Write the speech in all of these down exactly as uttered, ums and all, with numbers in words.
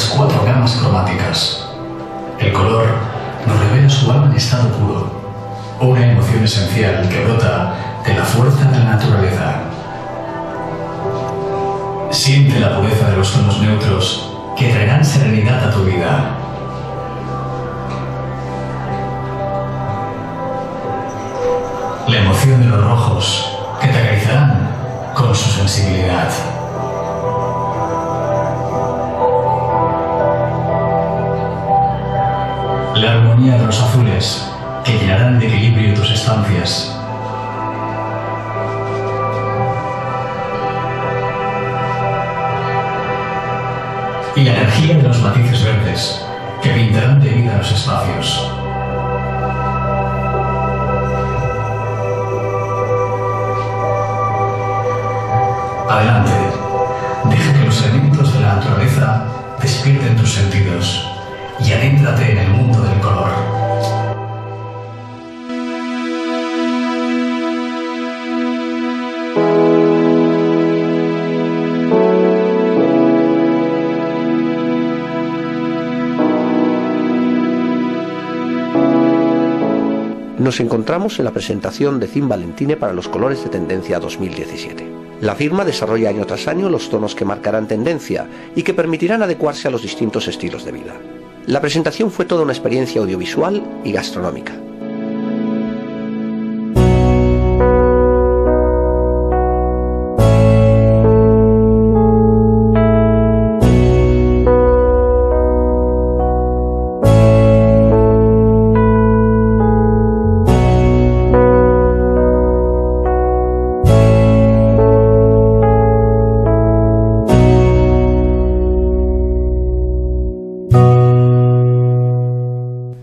las cuatro gamas cromáticas. El color nos revela su alma en estado puro, una emoción esencial que brota de la fuerza de la naturaleza. Siente la pureza de los tonos neutros que traerán serenidad a tu vida. La emoción de los rojos que te acariciarán con su sensibilidad. La armonía de los azules que llenarán de equilibrio tus estancias. Y la energía de los matices verdes que pintarán de vida los espacios. Adelante, deja que los elementos de la naturaleza despierten tus sentidos y adéntrate en el mundo del color. Nos encontramos en la presentación de Cin Valentine para los colores de tendencia dos mil diecisiete. La firma desarrolla año tras año los tonos que marcarán tendencia y que permitirán adecuarse a los distintos estilos de vida. La presentación fue toda una experiencia audiovisual y gastronómica.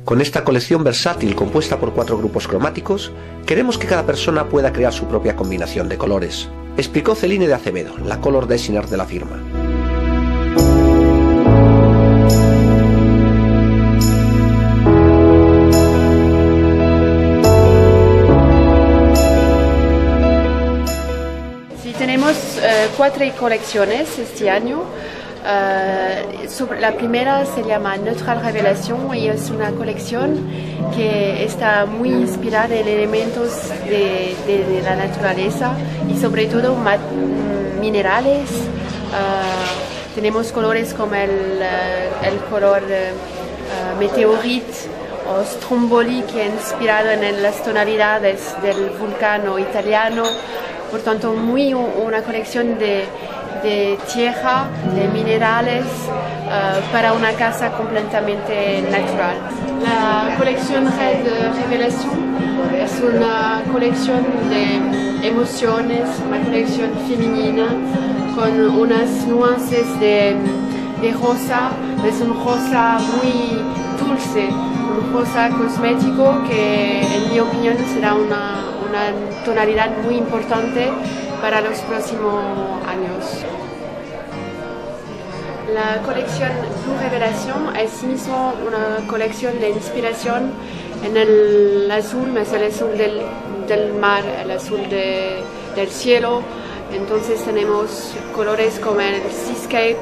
Con esta colección versátil compuesta por cuatro grupos cromáticos, queremos que cada persona pueda crear su propia combinación de colores, explicó Céline de Azevedo, la color designer de la firma. Sí, tenemos eh, cuatro colecciones este año. Uh, sobre, la primera se llama Neutral Revelación y es una colección que está muy inspirada en elementos de, de, de la naturaleza y sobre todo mat, minerales. Uh, tenemos colores como el, el color uh, meteorito o Stromboli, que es inspirado en las tonalidades del vulcano italiano. Por tanto, muy una colección de de tierra, de minerales, uh, para una casa completamente natural. La colección Red Revelación es una colección de emociones, una colección femenina con unas nuances de, de rosa. Es un rosa muy dulce, un rosa cosmético que en mi opinión será una, una tonalidad muy importante para los próximos años. La colección Blue Revelation es mismo una colección de inspiración en el azul, es el azul del, del mar, el azul de, del cielo. Entonces tenemos colores como el Seascape,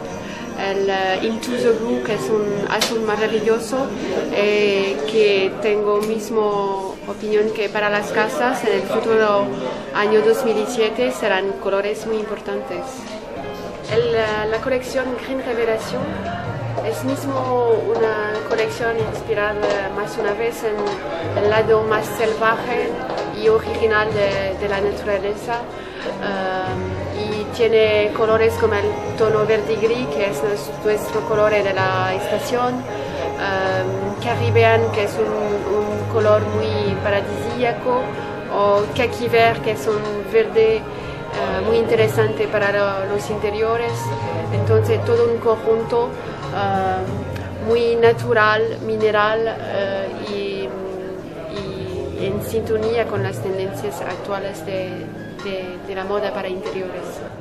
el Into the Blue, que es un azul maravilloso, eh, que tengo mismo opinión que para las casas en el futuro año dos mil diecisiete serán colores muy importantes. El, la, la colección Green Revelation es mismo una colección inspirada más una vez en el lado más salvaje y original de, de la naturaleza, um, y tiene colores como el tono verde gris, que es nuestro color de la estación, um, Caribbean, que es un, un color muy paradisíaco, o Caquiver, que es un verde uh, muy interesante para los interiores. Entonces todo un conjunto uh, muy natural, mineral uh, y, y en sintonía con las tendencias actuales de, de, de la moda para interiores.